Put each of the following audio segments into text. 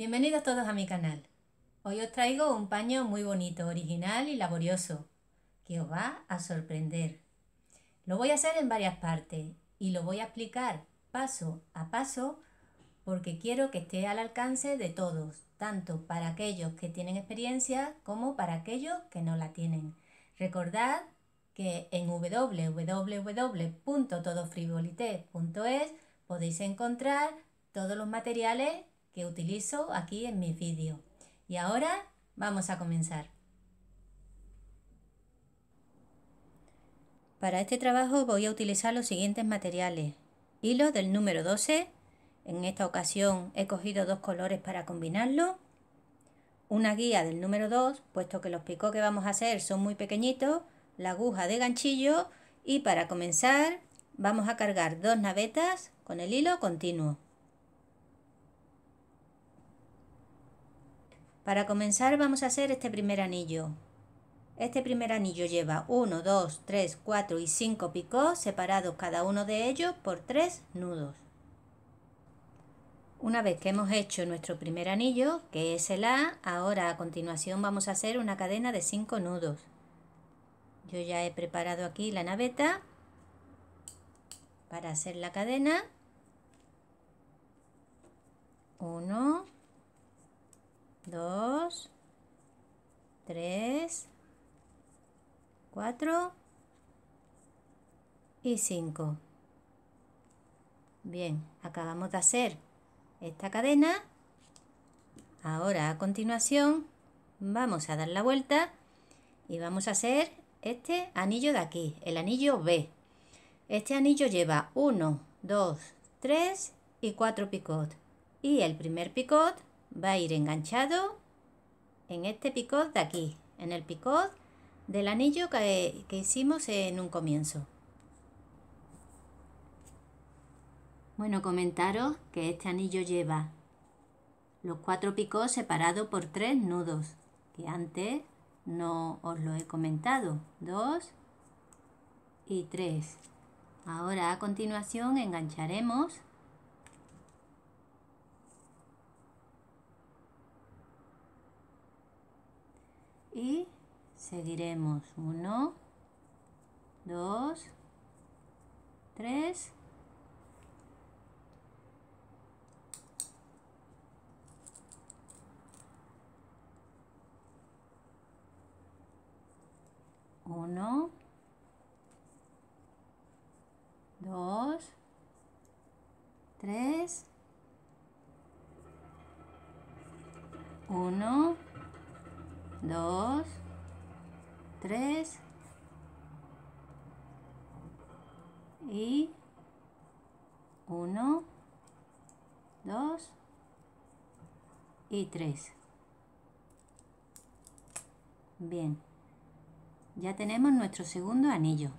Bienvenidos todos a mi canal. Hoy os traigo un paño muy bonito, original y laborioso, que os va a sorprender. Lo voy a hacer en varias partes y lo voy a explicar paso a paso porque quiero que esté al alcance de todos, tanto para aquellos que tienen experiencia como para aquellos que no la tienen. Recordad que en www.todofrivolite.es podéis encontrar todos los materiales que utilizo aquí en mis vídeos. Y ahora vamos a comenzar. Para este trabajo voy a utilizar los siguientes materiales: hilo del número 12, en esta ocasión he cogido dos colores para combinarlo, una guía del número 2, puesto que los picos que vamos a hacer son muy pequeñitos, la aguja de ganchillo y para comenzar vamos a cargar dos navetas con el hilo continuo. Para comenzar vamos a hacer este primer anillo. Este primer anillo lleva 1, 2, 3, 4 y 5 picos separados cada uno de ellos por 3 nudos. Una vez que hemos hecho nuestro primer anillo, que es el A, ahora a continuación vamos a hacer una cadena de 5 nudos. Yo ya he preparado aquí la naveta para hacer la cadena. 1, 2, 3, 4 y 5. Bien, acabamos de hacer esta cadena. Ahora a continuación vamos a dar la vuelta y vamos a hacer este anillo de aquí, el anillo B. Este anillo lleva 1, 2, 3 y 4 picots. Y el primer picot va a ir enganchado en este picot de aquí, en el picot del anillo que hicimos en un comienzo. Bueno, comentaros que este anillo lleva los 4 picots separados por 3 nudos, que antes no os lo he comentado, 2 y 3. Ahora a continuación engancharemos y seguiremos 1, 2, 3 1, 2, 3, 1, 2, 3 y 1, 2 y 3. Bien, ya tenemos nuestro segundo anillo.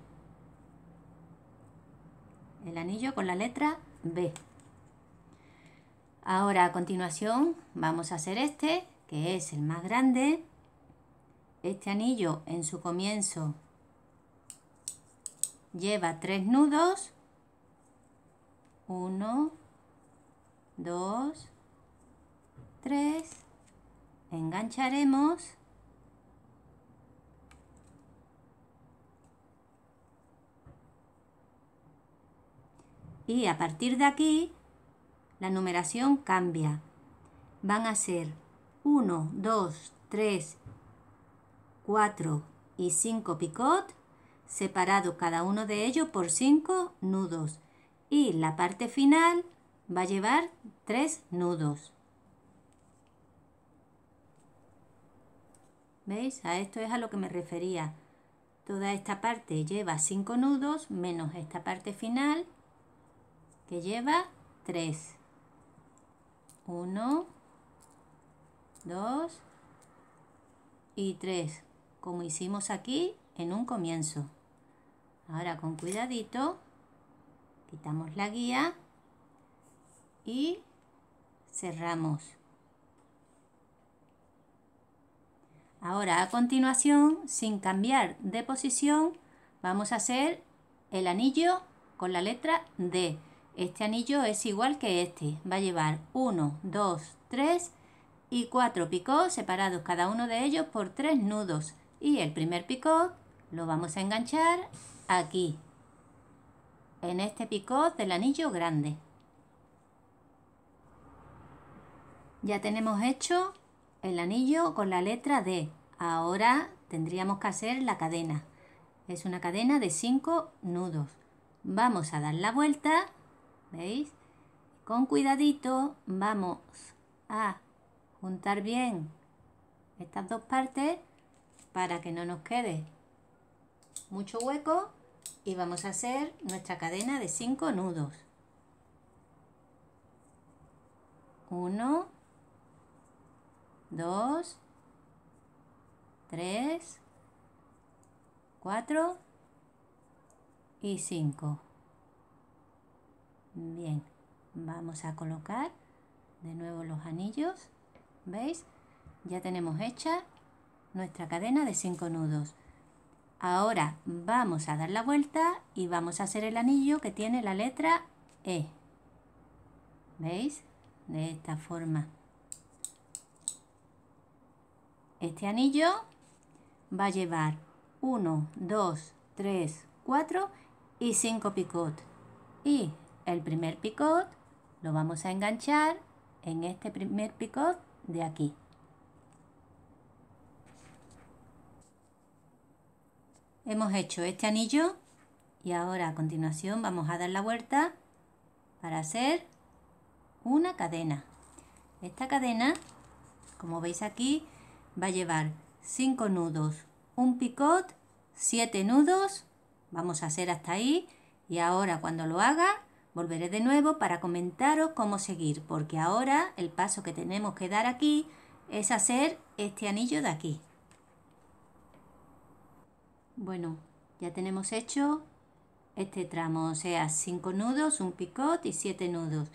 El anillo con la letra B. Ahora a continuación vamos a hacer este, que es el más grande. Este anillo en su comienzo lleva 3 nudos, 1, 2, 3, engancharemos y a partir de aquí la numeración cambia, van a ser 1, 2, 3, 4 y 5 picot, separado cada uno de ellos por 5 nudos y la parte final va a llevar 3 nudos. ¿Veis? A esto es a lo que me refería. Toda esta parte lleva 5 nudos menos esta parte final que lleva 3. 1, 2 y 3. Como hicimos aquí en un comienzo. Ahora con cuidadito quitamos la guía y cerramos. Ahora a continuación, sin cambiar de posición, vamos a hacer el anillo con la letra D. Este anillo es igual que este, va a llevar 1, 2, 3 y 4 picots separados cada uno de ellos por 3 nudos, y el primer picot lo vamos a enganchar aquí, en este picot del anillo grande. Ya tenemos hecho el anillo con la letra D. Ahora tendríamos que hacer la cadena. Es una cadena de 5 nudos. Vamos a dar la vuelta, ¿veis? Con cuidadito vamos a juntar bien estas dos partes para que no nos quede mucho hueco, y vamos a hacer nuestra cadena de 5 nudos. 1, 2, 3, 4 y 5. Bien, vamos a colocar de nuevo los anillos. ¿Veis? Ya tenemos hecha nuestra cadena de 5 nudos. Ahora vamos a dar la vuelta y vamos a hacer el anillo que tiene la letra E. ¿Veis? De esta forma. Este anillo va a llevar 1, 2, 3, 4 y 5 picots. Y el primer picot lo vamos a enganchar en este primer picot de aquí. Hemos hecho este anillo y ahora a continuación vamos a dar la vuelta para hacer una cadena. Esta cadena, como veis aquí, va a llevar 5 nudos, un picot, 7 nudos. Vamos a hacer hasta ahí, y ahora cuando lo haga volveré de nuevo para comentaros cómo seguir, porque ahora el paso que tenemos que dar aquí es hacer este anillo de aquí. Bueno, ya tenemos hecho este tramo, o sea, 5 nudos, un picot y 7 nudos.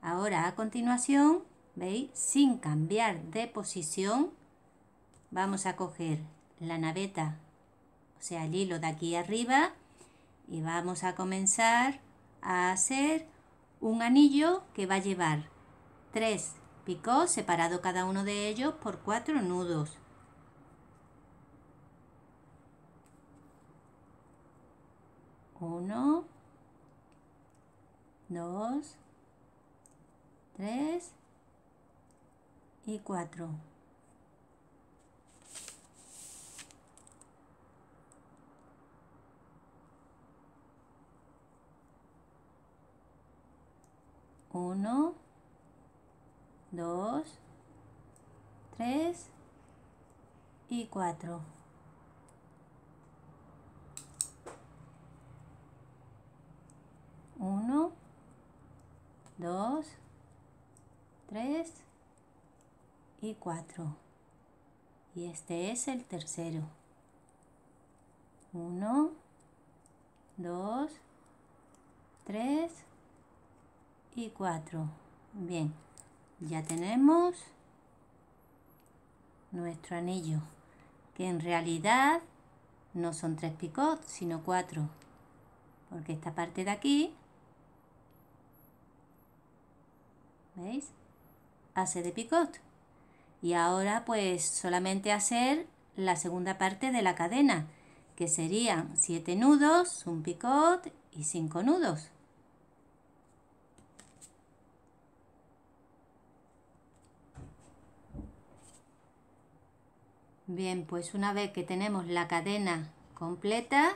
Ahora, a continuación, ¿veis? Sin cambiar de posición, vamos a coger la naveta, o sea, el hilo de aquí arriba, y vamos a comenzar a hacer un anillo que va a llevar 3 picots separados cada uno de ellos por 4 nudos. Uno, dos, tres y 4. Uno, dos, tres y 4. Uno, dos, tres y 4. Y este es el tercero. 1, 2, 3 y 4. Bien, ya tenemos nuestro anillo, que en realidad no son 3 picots, sino 4, porque esta parte de aquí, ¿veis?, hace de picot. Y ahora pues solamente hacer la segunda parte de la cadena, que serían 7 nudos, un picot y 5 nudos. Bien, pues una vez que tenemos la cadena completa,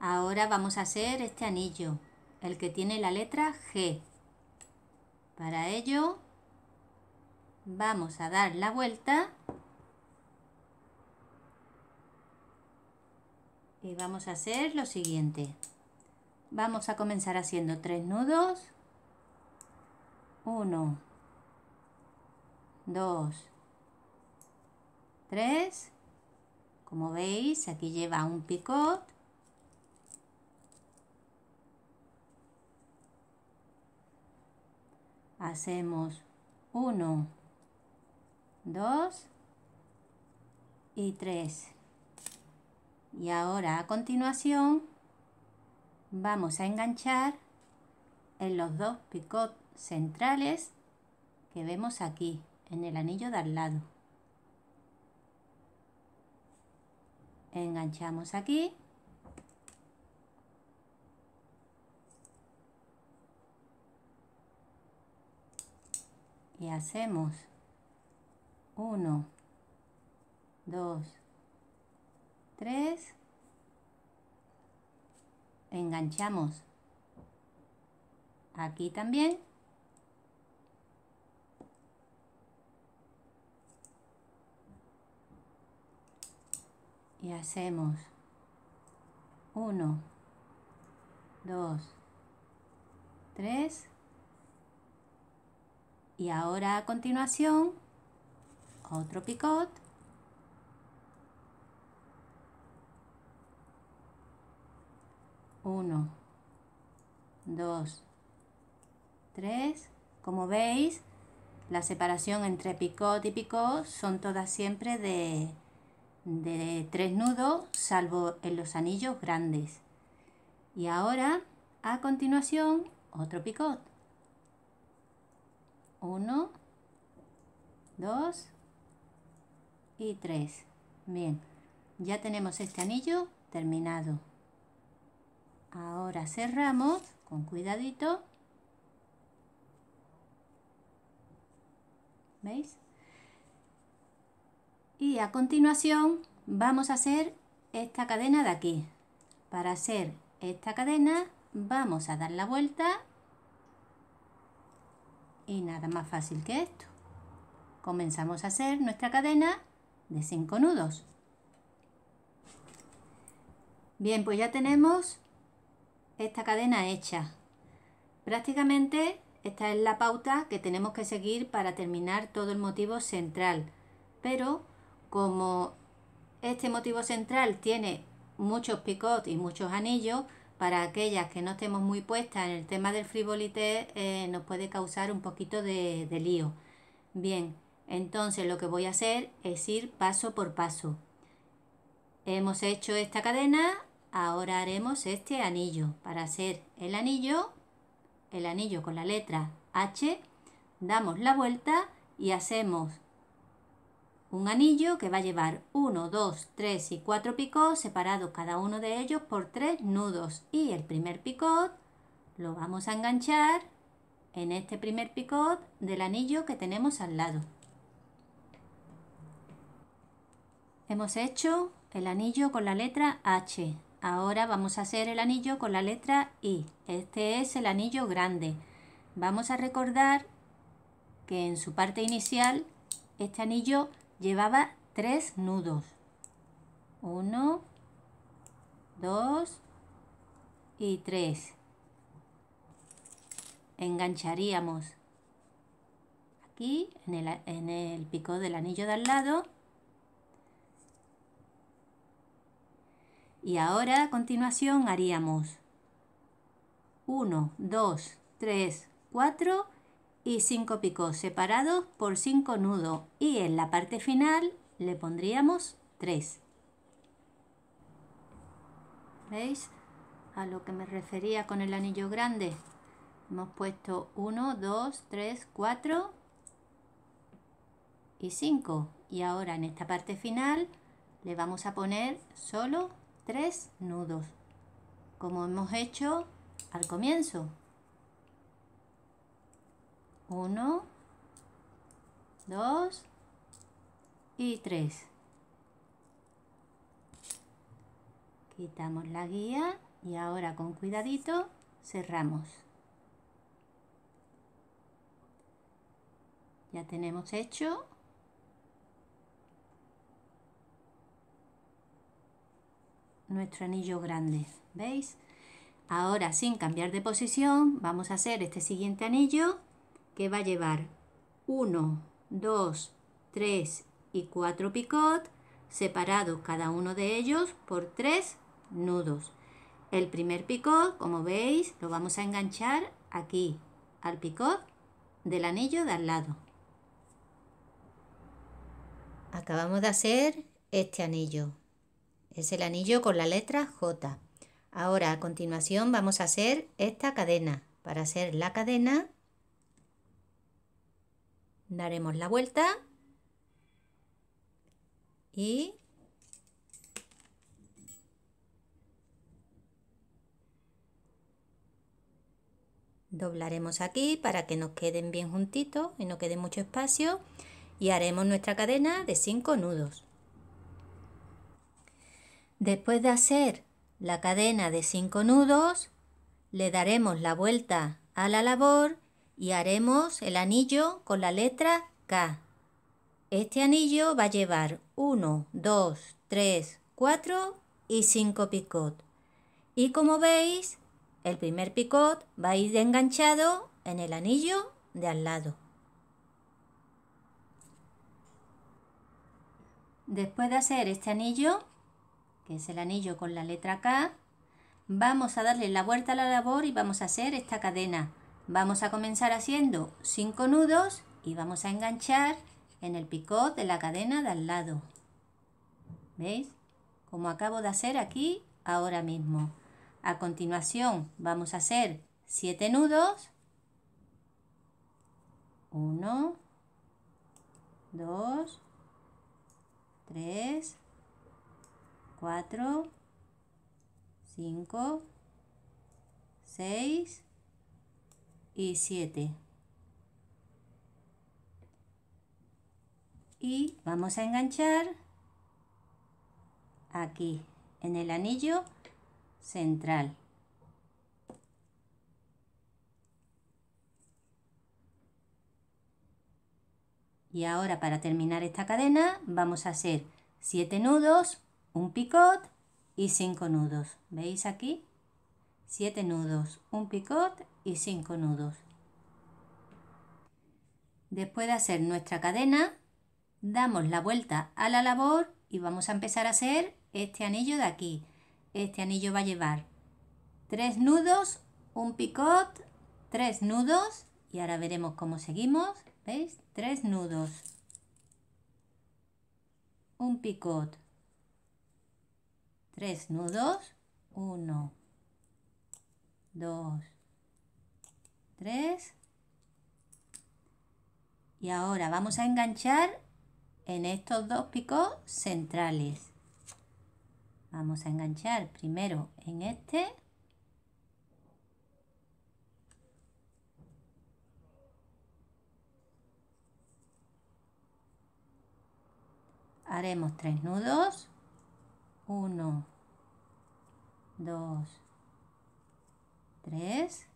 ahora vamos a hacer este anillo, el que tiene la letra G. Para ello vamos a dar la vuelta y vamos a hacer lo siguiente. Vamos a comenzar haciendo 3 nudos. 1, 2, 3. Como veis, aquí lleva un picot. Hacemos 1, 2 y 3. Y ahora a continuación vamos a enganchar en los dos picots centrales que vemos aquí, en el anillo de al lado. Enganchamos aquí. Y hacemos 1, 2, 3, enganchamos aquí también y hacemos 1, 2, 3. Y ahora a continuación, otro picot. Uno, dos, tres. Como veis, la separación entre picot y picot son todas siempre de 3 nudos, salvo en los anillos grandes. Y ahora, a continuación, otro picot. 1, 2 y 3. Bien, ya tenemos este anillo terminado. Ahora cerramos con cuidadito. ¿Veis? Y a continuación vamos a hacer esta cadena de aquí. Para hacer esta cadena vamos a dar la vuelta. Y nada más fácil que esto. Comenzamos a hacer nuestra cadena de 5 nudos. Bien, pues ya tenemos esta cadena hecha. Prácticamente esta es la pauta que tenemos que seguir para terminar todo el motivo central. Pero como este motivo central tiene muchos picots y muchos anillos, para aquellas que no estemos muy puestas en el tema del frivolité, nos puede causar un poquito de lío. Bien, entonces lo que voy a hacer es ir paso por paso. Hemos hecho esta cadena, ahora haremos este anillo. Para hacer el anillo con la letra H, damos la vuelta y hacemos un anillo que va a llevar 1, 2, 3 y 4 picots, separados cada uno de ellos por 3 nudos. Y el primer picot lo vamos a enganchar en este primer picot del anillo que tenemos al lado. Hemos hecho el anillo con la letra H. Ahora vamos a hacer el anillo con la letra I. Este es el anillo grande. Vamos a recordar que en su parte inicial este anillo llevaba 3 nudos, 1, 2 y 3. Engancharíamos aquí en el picot del anillo de al lado. Y ahora a continuación haríamos 1, 2, 3, 4 y 5 picots separados por 5 nudos, y en la parte final le pondríamos 3. ¿Veis? A lo que me refería con el anillo grande. Hemos puesto 1, 2, 3, 4 y 5. Y ahora en esta parte final le vamos a poner solo 3 nudos, como hemos hecho al comienzo. 1, 2 y 3. Quitamos la guía y ahora con cuidadito cerramos. Ya tenemos hecho nuestro anillo grande, ¿veis? Ahora, sin cambiar de posición, vamos a hacer este siguiente anillo, que va a llevar 1, 2, 3 y 4 picots, separados cada uno de ellos por 3 nudos. El primer picot, como veis, lo vamos a enganchar aquí, al picot del anillo de al lado. Acabamos de hacer este anillo. Es el anillo con la letra J. Ahora, a continuación, vamos a hacer esta cadena. Para hacer la cadena daremos la vuelta y doblaremos aquí para que nos queden bien juntitos y no quede mucho espacio, y haremos nuestra cadena de 5 nudos. Después de hacer la cadena de 5 nudos, le daremos la vuelta a la labor y haremos el anillo con la letra K. Este anillo va a llevar 1, 2, 3, 4 y 5 picot. Y como veis, el primer picot va a ir enganchado en el anillo de al lado. Después de hacer este anillo, que es el anillo con la letra K, vamos a darle la vuelta a la labor y vamos a hacer esta cadena. Vamos a comenzar haciendo 5 nudos y vamos a enganchar en el picot de la cadena de al lado. ¿Veis? Como acabo de hacer aquí ahora mismo. A continuación vamos a hacer 7 nudos, 1, 2, 3, 4, 5, 6 y 7. Y vamos a enganchar aquí en el anillo central. Y ahora, para terminar esta cadena, vamos a hacer 7 nudos, un picot y 5 nudos. ¿Veis aquí? 7 nudos, un picot y 5 nudos. Después de hacer nuestra cadena, damos la vuelta a la labor y vamos a empezar a hacer este anillo de aquí. Este anillo va a llevar 3 nudos, un picot, 3 nudos, y ahora veremos cómo seguimos. ¿Veis? 3 nudos, un picot, 3 nudos, 1, 2, 3, y ahora vamos a enganchar en estos dos picos centrales. Vamos a enganchar primero en este . Haremos 3 nudos, 1, 2, 3,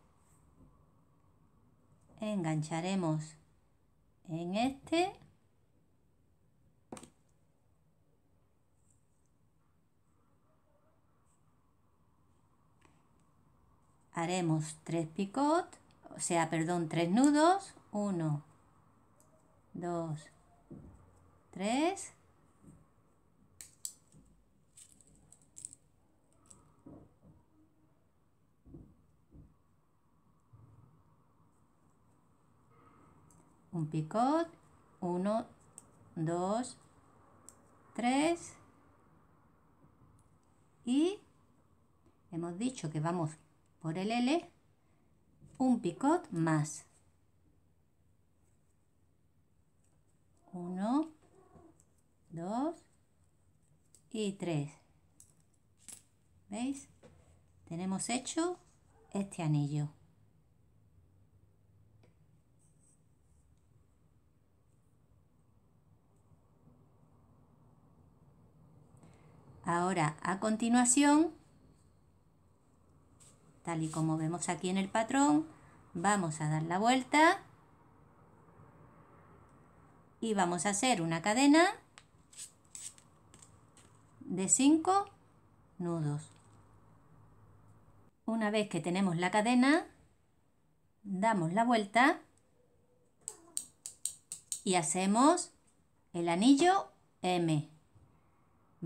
engancharemos en este . Haremos 3 picot, o sea, perdón, 3 nudos, 1, 2, 3, un picot, 1, 2, 3, y hemos dicho que vamos por el L, un picot más, 1, 2 y 3. ¿Veis? Tenemos hecho este anillo. Ahora, a continuación, tal y como vemos aquí en el patrón, vamos a dar la vuelta y vamos a hacer una cadena de 5 nudos. Una vez que tenemos la cadena, damos la vuelta y hacemos el anillo M.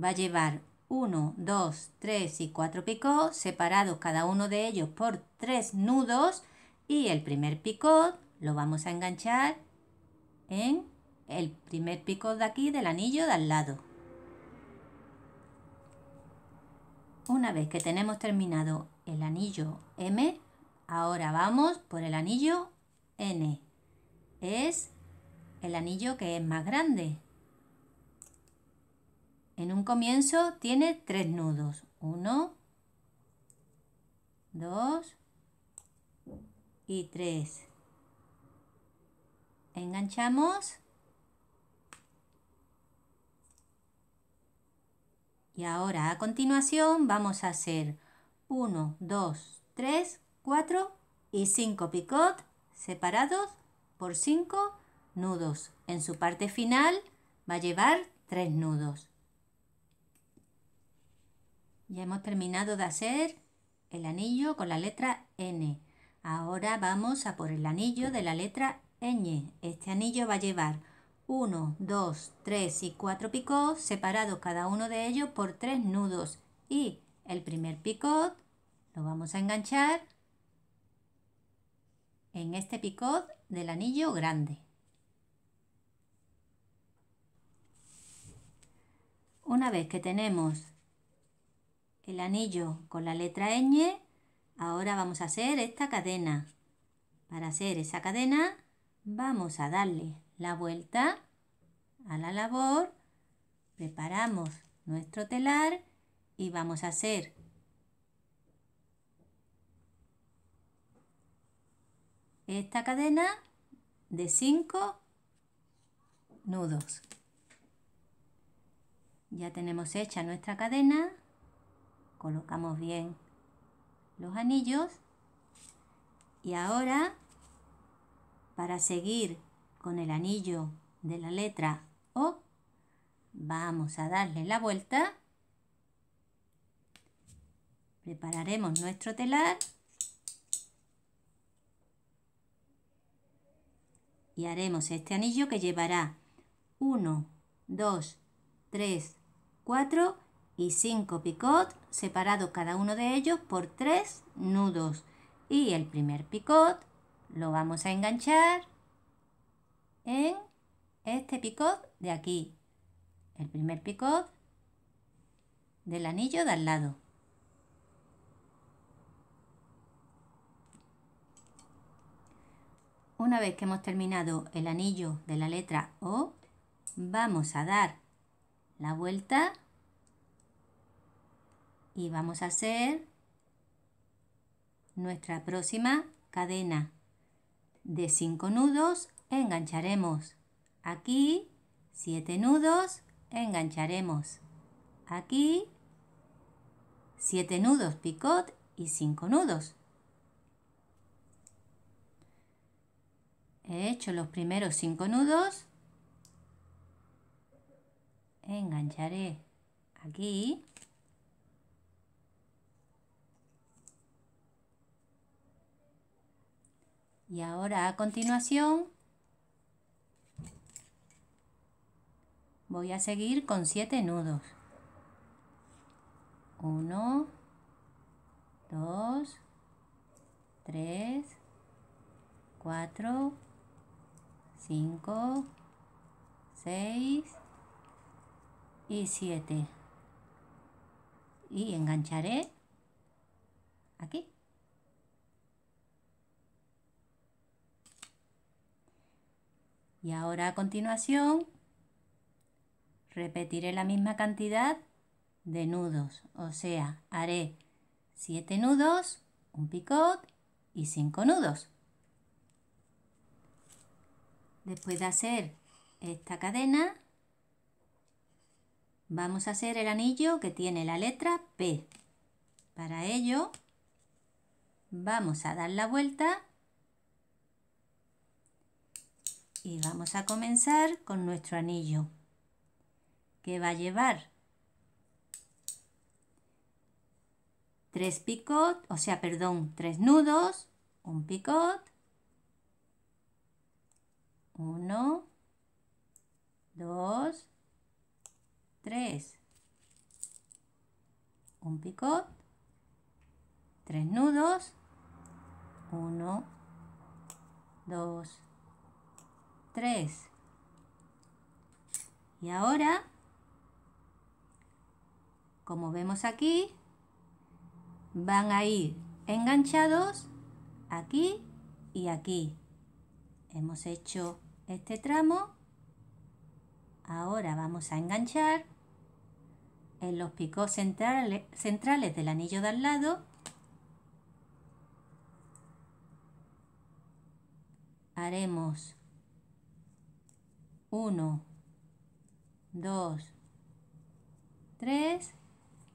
Va a llevar 1, 2, 3 y 4 picots, separados cada uno de ellos por 3 nudos, y el primer picot lo vamos a enganchar en el primer picot de aquí del anillo de al lado. Una vez que tenemos terminado el anillo M, ahora vamos por el anillo N. Es el anillo que es más grande. En un comienzo tiene 3 nudos, 1, 2 y 3. Enganchamos y ahora a continuación vamos a hacer 1, 2, 3, 4 y 5 picot separados por 5 nudos. En su parte final va a llevar 3 nudos. Ya hemos terminado de hacer el anillo con la letra N. Ahora vamos a por el anillo de la letra ñ. Este anillo va a llevar 1, 2, 3 y 4 picots separados cada uno de ellos por 3 nudos, y el primer picot lo vamos a enganchar en este picot del anillo grande. Una vez que tenemos el anillo con la letra ñ, ahora vamos a hacer esta cadena. Para hacer esa cadena vamos a darle la vuelta a la labor, preparamos nuestro telar y vamos a hacer esta cadena de 5 nudos. Ya tenemos hecha nuestra cadena. Colocamos bien los anillos y ahora, para seguir con el anillo de la letra O, vamos a darle la vuelta, prepararemos nuestro telar y haremos este anillo que llevará 1, 2, 3, 4 y 5 picot separados cada uno de ellos por 3 nudos, y el primer picot lo vamos a enganchar en este picot de aquí, el primer picot del anillo de al lado. Una vez que hemos terminado el anillo de la letra O, vamos a dar la vuelta y vamos a hacer nuestra próxima cadena de 5 nudos. Engancharemos aquí 7 nudos, engancharemos aquí 7 nudos picot y 5 nudos. He hecho los primeros 5 nudos, engancharé aquí. Y ahora a continuación voy a seguir con 7 nudos. 1, 2, 3, 4, 5, 6 y 7. Y engancharé aquí. Y ahora a continuación repetiré la misma cantidad de nudos, o sea, haré 7 nudos, un picot y 5 nudos. Después de hacer esta cadena, vamos a hacer el anillo que tiene la letra P. Para ello, vamos a dar la vuelta y vamos a comenzar con nuestro anillo, que va a llevar 3 nudos, un picot, 1, 2, 3, un picot, 3 nudos, 1, 2, 3. Y ahora, como vemos aquí, van a ir enganchados aquí y aquí. Hemos hecho este tramo. Ahora vamos a enganchar en los picos centrales del anillo de al lado. Haremos 1, 2, 3,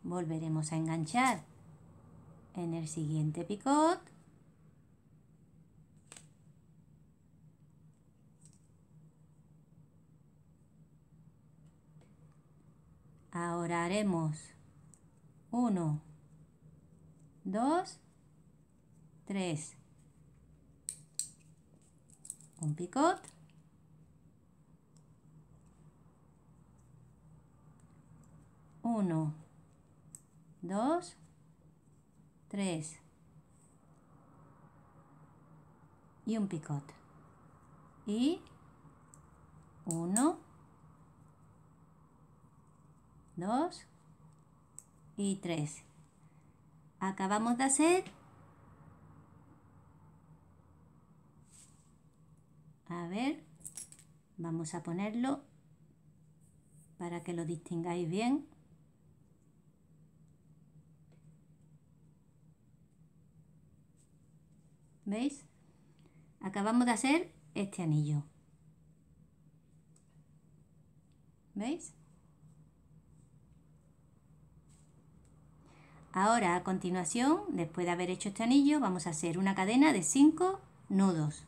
volveremos a enganchar en el siguiente picot. Ahora haremos 1, 2, 3, un picot, uno, dos, tres y un picot, y uno, dos y tres. Acabamos de hacer, a ver, vamos a ponerlo para que lo distingáis bien. ¿Veis? Acabamos de hacer este anillo. ¿Veis? Ahora, a continuación, después de haber hecho este anillo, vamos a hacer una cadena de 5 nudos.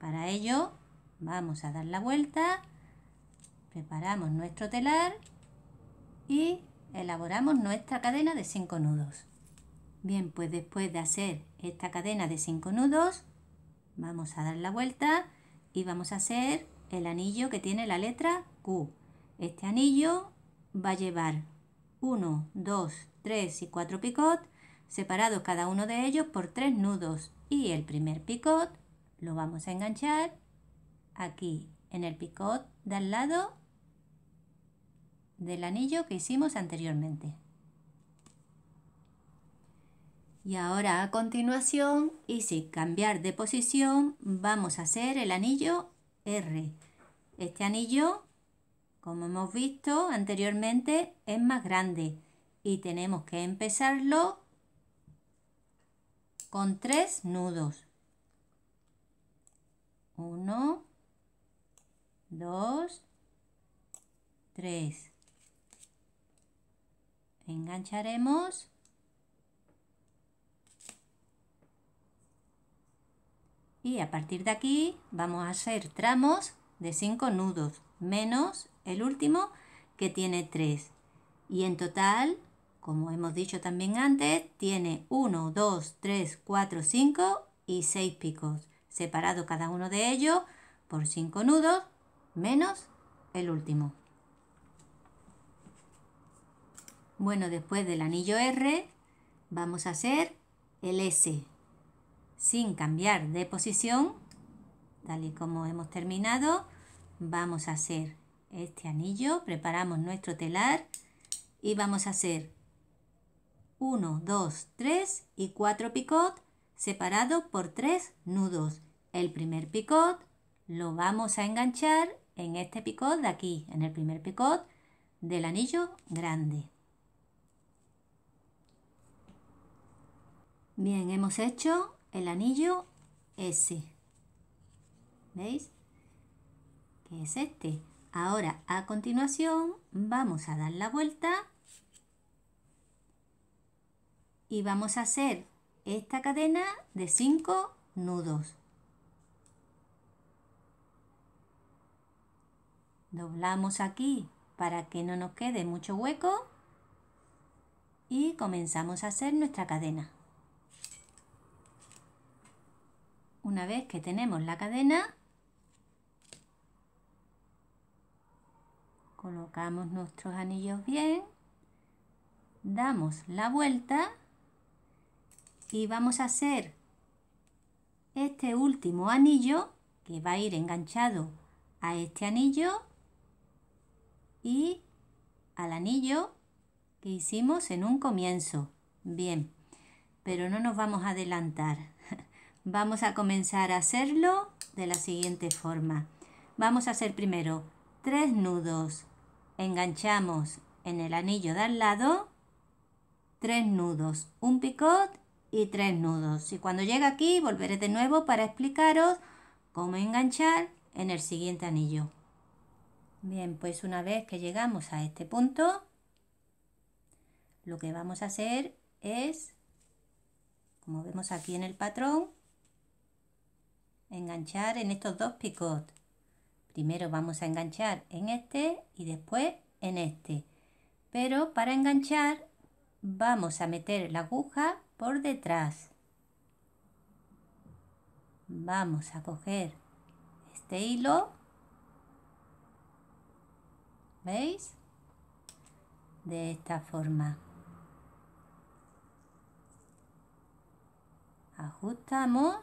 Para ello, vamos a dar la vuelta, preparamos nuestro telar y elaboramos nuestra cadena de 5 nudos. Bien, pues después de hacer esta cadena de 5 nudos, vamos a dar la vuelta y vamos a hacer el anillo que tiene la letra Q. Este anillo va a llevar 1, 2, 3 y 4 picot, separados cada uno de ellos por 3 nudos, y el primer picot lo vamos a enganchar aquí en el picot de al lado del anillo que hicimos anteriormente. Y ahora a continuación, y sin cambiar de posición, vamos a hacer el anillo R. Este anillo, como hemos visto anteriormente, es más grande y tenemos que empezarlo con 3 nudos. 1, 2, 3. Engancharemos y a partir de aquí vamos a hacer tramos de 5 nudos, menos el último que tiene 3. Y en total, como hemos dicho también antes, tiene 1, 2, 3, 4, 5 y 6 picos, separado cada uno de ellos por 5 nudos, menos el último. Bueno, después del anillo R, vamos a hacer el S. Sin cambiar de posición, tal y como hemos terminado, vamos a hacer este anillo, preparamos nuestro telar y vamos a hacer 1, 2, 3 y 4 picot, separado por 3 nudos. El primer picot lo vamos a enganchar en este picot de aquí, en el primer picot del anillo grande. Bien, hemos hecho el anillo S. ¿Veis? Que es este. Ahora, a continuación, vamos a dar la vuelta y vamos a hacer esta cadena de 5 nudos. Doblamos aquí para que no nos quede mucho hueco y comenzamos a hacer nuestra cadena. Una vez que tenemos la cadena, colocamos nuestros anillos bien, damos la vuelta y vamos a hacer este último anillo que va a ir enganchado a este anillo y al anillo que hicimos en un comienzo. Bien, pero no nos vamos a adelantar. Vamos a comenzar a hacerlo de la siguiente forma. Vamos a hacer primero 3 nudos, enganchamos en el anillo de al lado, 3 nudos, un picot y 3 nudos. Y cuando llegue aquí volveré de nuevo para explicaros cómo enganchar en el siguiente anillo. Bien, pues una vez que llegamos a este punto, lo que vamos a hacer es, como vemos aquí en el patrón, enganchar en estos dos picots. Primero vamos a enganchar en este y después en este. Pero para enganchar vamos a meter la aguja por detrás. Vamos a coger este hilo, ¿veis? De esta forma. Ajustamos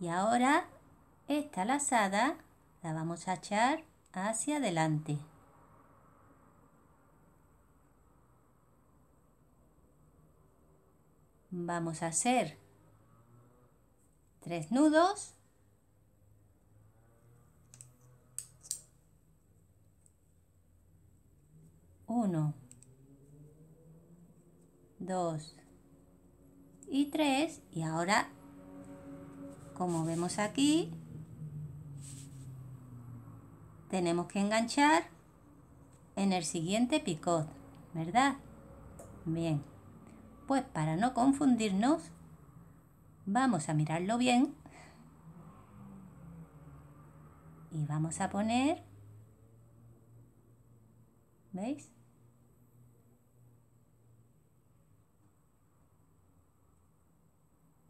y ahora esta lazada la vamos a echar hacia adelante. Vamos a hacer 3 nudos . 1, 2 y 3 y ahora, como vemos aquí, tenemos que enganchar en el siguiente picot, ¿verdad? Bien, pues para no confundirnos vamos a mirarlo bien y vamos a poner, ¿veis?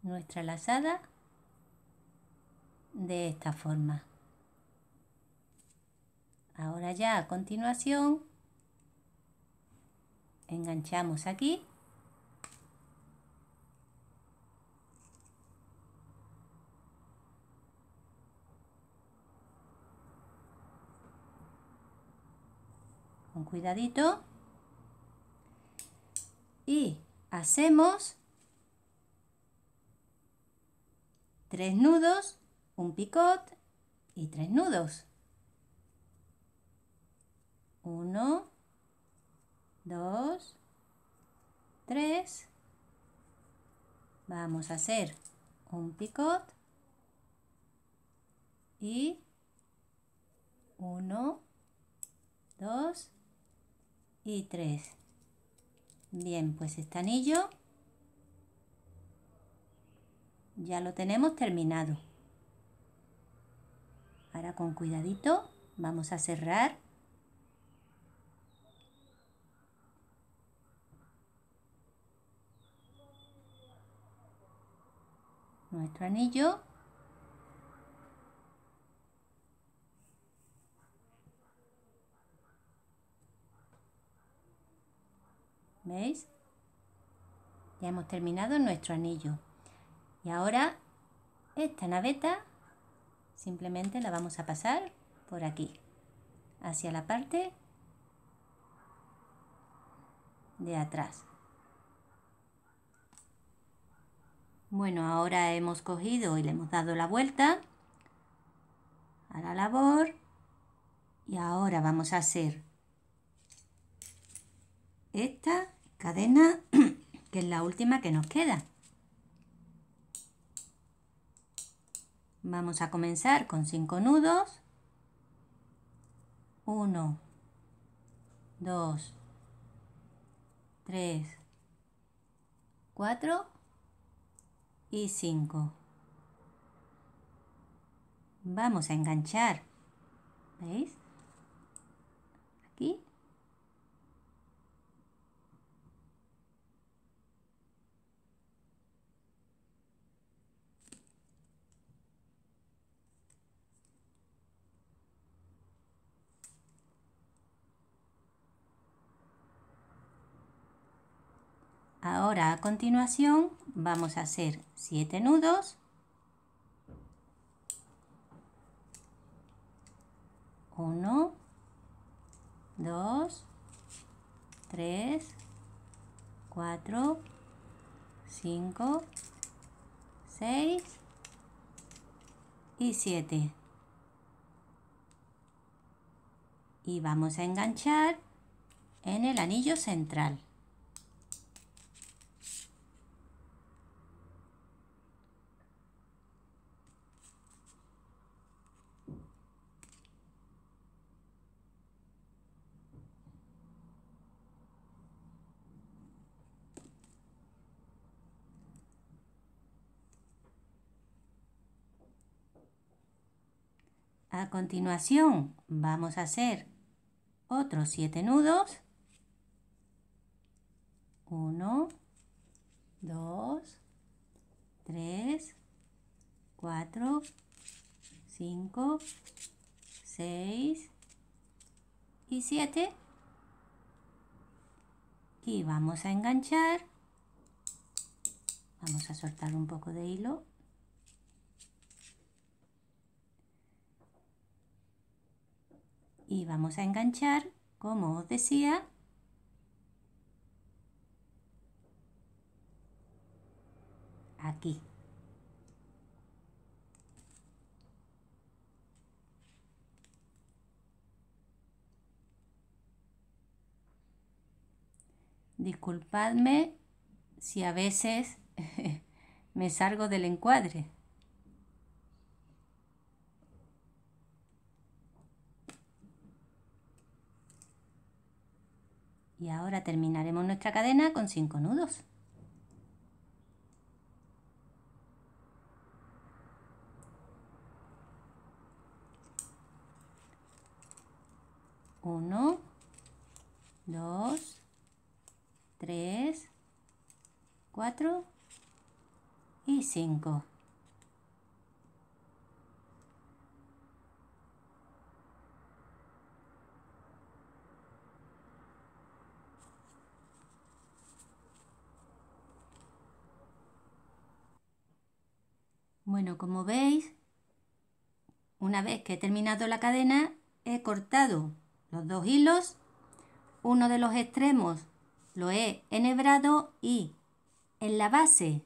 Nuestra lazada de esta forma. Ahora ya a continuación enganchamos aquí con cuidadito y hacemos 3 nudos, un picot y 3 nudos. 1, 2, 3. Vamos a hacer un picot y 1, 2 y 3. Bien, pues este anillo ya lo tenemos terminado. Ahora con cuidadito vamos a cerrar nuestro anillo . ¿Veis? Ya hemos terminado nuestro anillo y ahora esta naveta simplemente la vamos a pasar por aquí hacia la parte de atrás. Bueno, ahora hemos cogido y le hemos dado la vuelta a la labor y ahora vamos a hacer esta cadena que es la última que nos queda. Vamos a comenzar con 5 nudos, 1, 2, 3, 4 y 5. Vamos a enganchar, ¿veis? Aquí. Ahora a continuación vamos a hacer 7 nudos, 1, 2, 3, 4, 5, 6 y 7. y vamos a enganchar en el anillo central. A continuación vamos a hacer otros 7 nudos, 1, 2, 3, 4, 5, 6 y 7 y vamos a enganchar, vamos a soltar un poco de hilo. Y vamos a enganchar, como os decía, aquí. Disculpadme si a veces me salgo del encuadre. Y ahora terminaremos nuestra cadena con 5 nudos. Uno, dos, tres, 4 y 5. Bueno, como veis, una vez que he terminado la cadena, he cortado los 2 hilos, uno de los extremos lo he enhebrado y en la base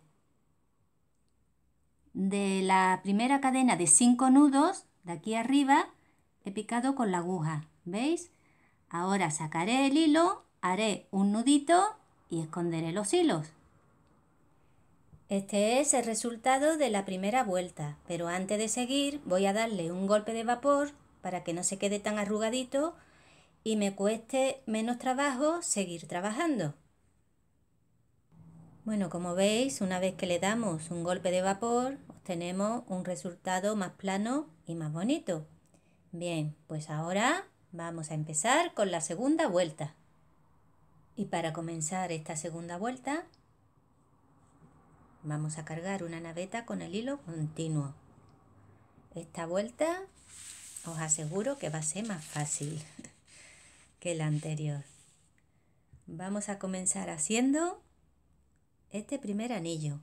de la primera cadena de 5 nudos, de aquí arriba, he picado con la aguja, ¿veis? Ahora sacaré el hilo, haré un nudito y esconderé los hilos. Este es el resultado de la primera vuelta, pero antes de seguir voy a darle un golpe de vapor para que no se quede tan arrugadito y me cueste menos trabajo seguir trabajando. Bueno, como veis, una vez que le damos un golpe de vapor, obtenemos un resultado más plano y más bonito. Bien, pues ahora vamos a empezar con la segunda vuelta. Y para comenzar esta segunda vuelta, vamos a cargar una naveta con el hilo continuo. Esta vuelta os aseguro que va a ser más fácil que la anterior. Vamos a comenzar haciendo este primer anillo.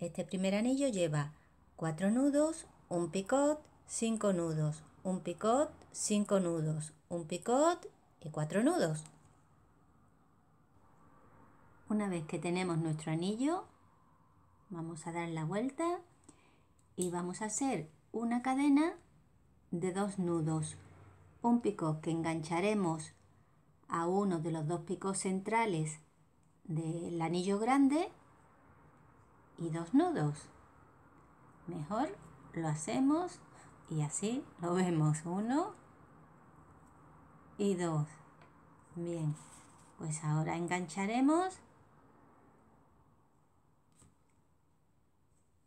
Este primer anillo lleva 4 nudos, un picot, 5 nudos, un picot, 5 nudos, un picot y 4 nudos. Una vez que tenemos nuestro anillo, vamos a dar la vuelta y vamos a hacer una cadena de 2 nudos, un picot que engancharemos a uno de los 2 picots centrales del anillo grande y 2 nudos. Mejor lo hacemos y así lo vemos, 1 y 2. Bien, pues ahora engancharemos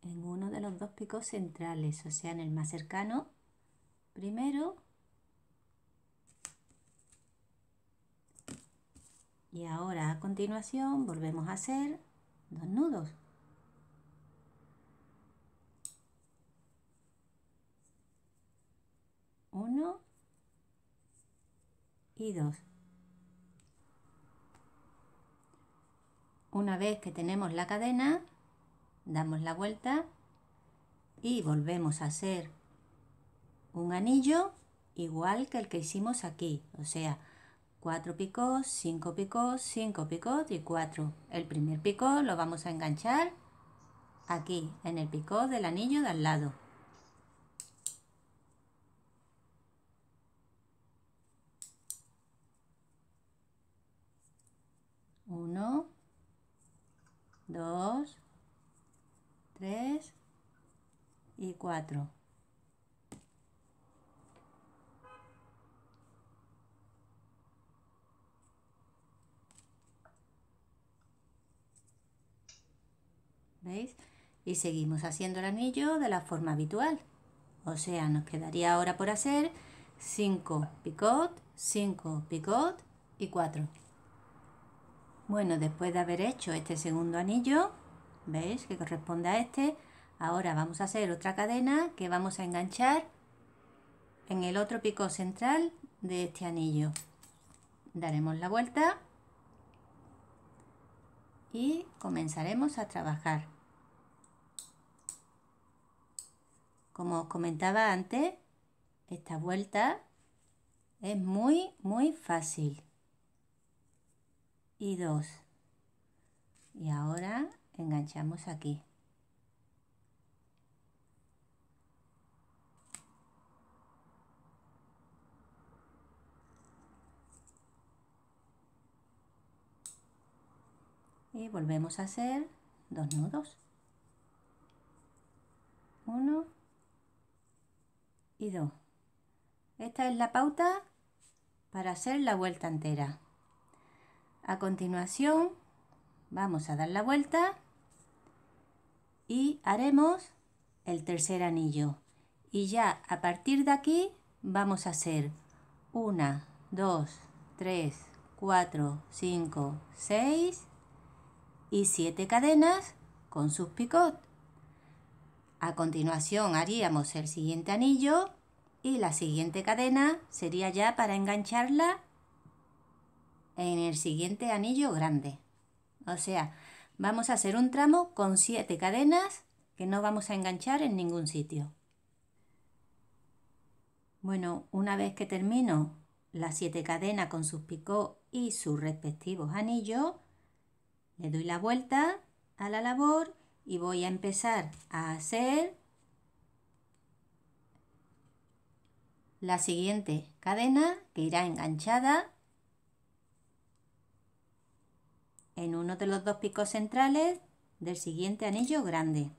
en uno de los 2 picos centrales, o sea, en el más cercano, primero, y ahora a continuación volvemos a hacer 2 nudos. Uno y 2. Una vez que tenemos la cadena, damos la vuelta y volvemos a hacer un anillo igual que el que hicimos aquí, o sea, 4 picots, 5 picots, 5 picots y 4. El primer picot lo vamos a enganchar aquí, en el picot del anillo de al lado. 2, 3 y 4. ¿Veis? Y seguimos haciendo el anillo de la forma habitual, o sea, nos quedaría ahora por hacer 5 picot y 4. Bueno, después de haber hecho este segundo anillo, ¿veis? Que corresponde a este, ahora vamos a hacer otra cadena que vamos a enganchar en el otro picot central de este anillo. Daremos la vuelta y comenzaremos a trabajar. Como os comentaba antes, esta vuelta es muy fácil. Y 2. Y ahora enganchamos aquí. Y volvemos a hacer 2 nudos. 1 y 2. Esta es la pauta para hacer la vuelta entera. A continuación vamos a dar la vuelta y haremos el tercer anillo, y ya a partir de aquí vamos a hacer 1, 2, 3, 4, 5, 6 y 7 cadenas con sus picots. A continuación haríamos el siguiente anillo y la siguiente cadena sería ya para engancharla en el siguiente anillo grande. O sea, vamos a hacer un tramo con 7 cadenas que no vamos a enganchar en ningún sitio. Bueno, una vez que termino las 7 cadenas con sus picots y sus respectivos anillos, le doy la vuelta a la labor y voy a empezar a hacer la siguiente cadena que irá enganchada en uno de los 2 picos centrales del siguiente anillo grande.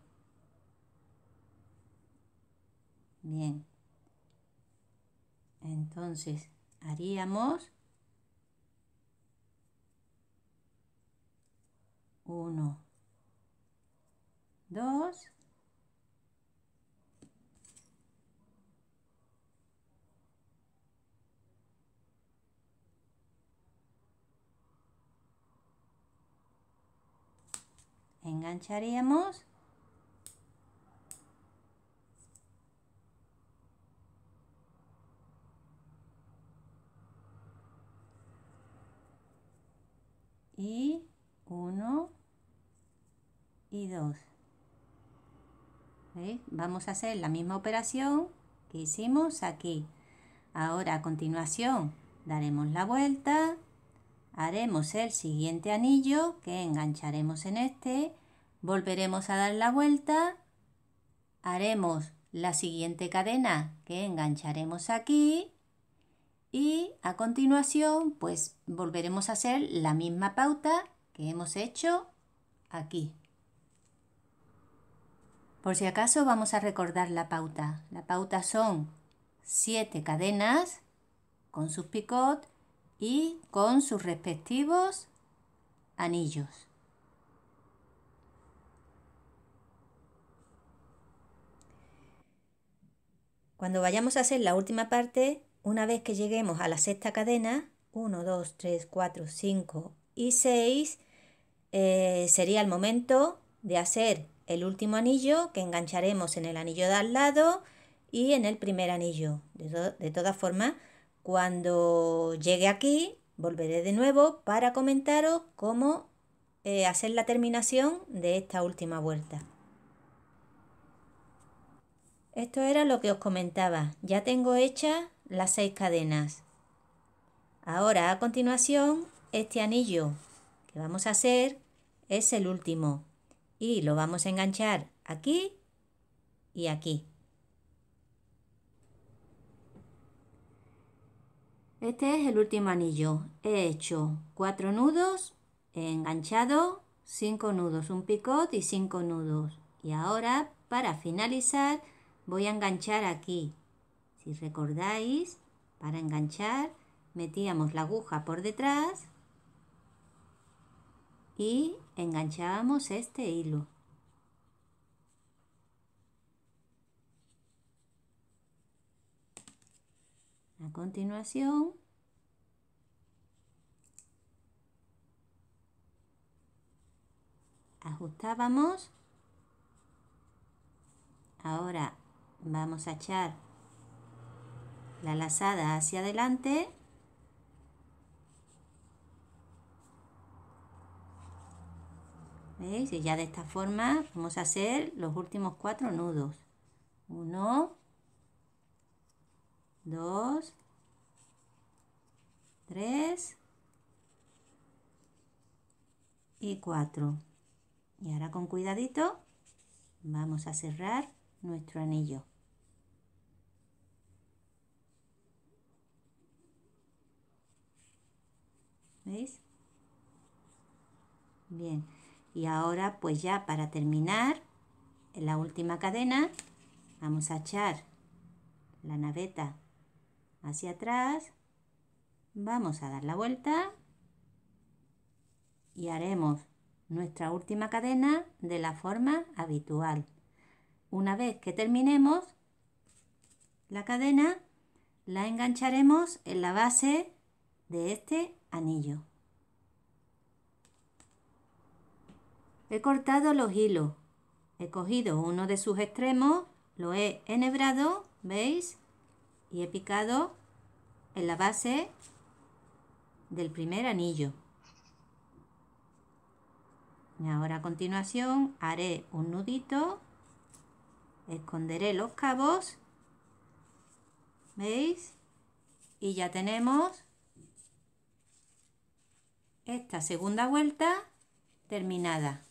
Bien, entonces haríamos 1, 2 engancharíamos y 1 y 2. ¿Veis? Vamos a hacer la misma operación que hicimos aquí. Ahora a continuación daremos la vuelta, haremos el siguiente anillo que engancharemos en este, volveremos a dar la vuelta, haremos la siguiente cadena que engancharemos aquí y a continuación pues volveremos a hacer la misma pauta que hemos hecho aquí. Por si acaso vamos a recordar la pauta. La pauta son 7 cadenas con sus picots y con sus respectivos anillos. Cuando vayamos a hacer la última parte, una vez que lleguemos a la 6ª cadena, 1, 2, 3, 4, 5 y 6, sería el momento de hacer el último anillo que engancharemos en el anillo de al lado y en el primer anillo. De todas formas, cuando llegue aquí, volveré de nuevo para comentaros cómo hacer la terminación de esta última vuelta. Esto era lo que os comentaba. Ya tengo hechas las 6 cadenas. Ahora, a continuación, este anillo que vamos a hacer es el último y lo vamos a enganchar aquí y aquí. Este es el último anillo. He hecho 4 nudos, he enganchado 5 nudos, un picot y 5 nudos. Y ahora, para finalizar, voy a enganchar aquí. Si recordáis, para enganchar metíamos la aguja por detrás y enganchábamos este hilo. A continuación, ajustábamos. Ahora vamos a echar la lazada hacia adelante . ¿Veis? Y ya de esta forma vamos a hacer los últimos 4 nudos. 1, 2, 3 y 4. Y ahora con cuidadito vamos a cerrar nuestro anillo. ¿Veis? Bien. Y ahora pues ya para terminar, en la última cadena vamos a echar la naveta hacia atrás, vamos a dar la vuelta y haremos nuestra última cadena de la forma habitual. Una vez que terminemos la cadena, la engancharemos en la base de este anillo. He cortado los hilos, he cogido uno de sus extremos, lo he enhebrado, ¿veis? Y he picado en la base del primer anillo. Y ahora a continuación haré un nudito, esconderé los cabos, ¿veis? Y ya tenemos esta segunda vuelta terminada.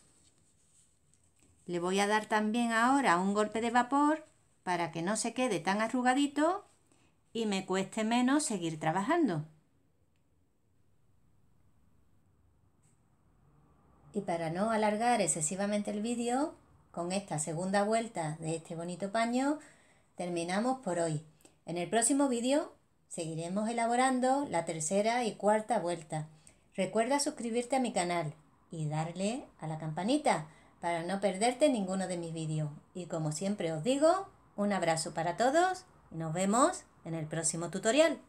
Le voy a dar también ahora un golpe de vapor para que no se quede tan arrugadito y me cueste menos seguir trabajando. Y para no alargar excesivamente el vídeo, con esta segunda vuelta de este bonito paño terminamos por hoy. En el próximo vídeo seguiremos elaborando la tercera y cuarta vuelta. Recuerda suscribirte a mi canal y darle a la campanita para no perderte ninguno de mis vídeos. Y como siempre os digo, un abrazo para todos y nos vemos en el próximo tutorial.